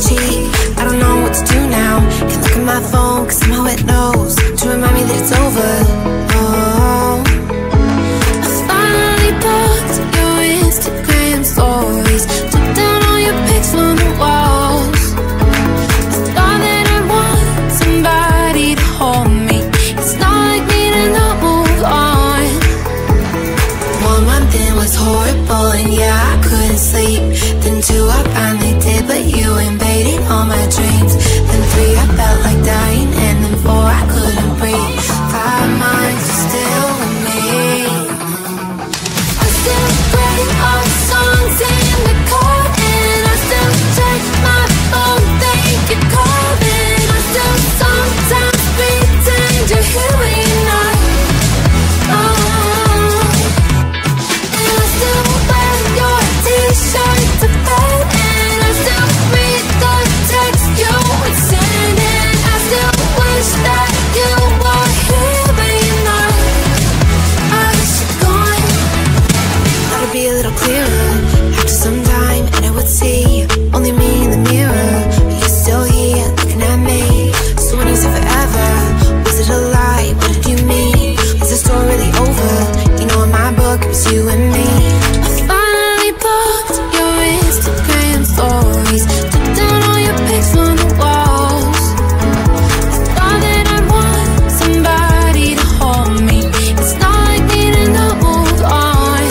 cheek. I don't know what to do now. Can't look at my phone, cause somehow it knows to remind me that it's over. Oh, I finally blocked your Instagram stories, took down all your pics on the walls. I thought that I want somebody to hold me. It's not like me to not move on. 1 month in was horrible, and yeah, I couldn't sleep. Then 2, I finally did, but you invaded all my dreams. Then 3, I felt like dying, and then 4, I couldn't breathe. 5 months are still with me. I still play all the songs in the car, and I still check my phone, think you're calling. I still sometimes pretend you're here when you're not. And I still wear your t-shirt to bed, and I still read the text you would send. And I still wish that you were here, but you're not. I wish you'd gone. Thought it'd be a little clearer after some time, and I would see only me in the mirror. But you're still here looking at me, so when you said forever, was it a lie? What did you mean? Is the story really over? You know, in my book, it was you and me. I finally blocked your Instagram stories, took down all your pics on the walls. I thought that I want somebody to hold me. It's not like me to not move on.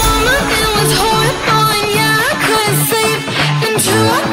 1 month it was horrible, and yeah, I couldn't sleep. And 2, I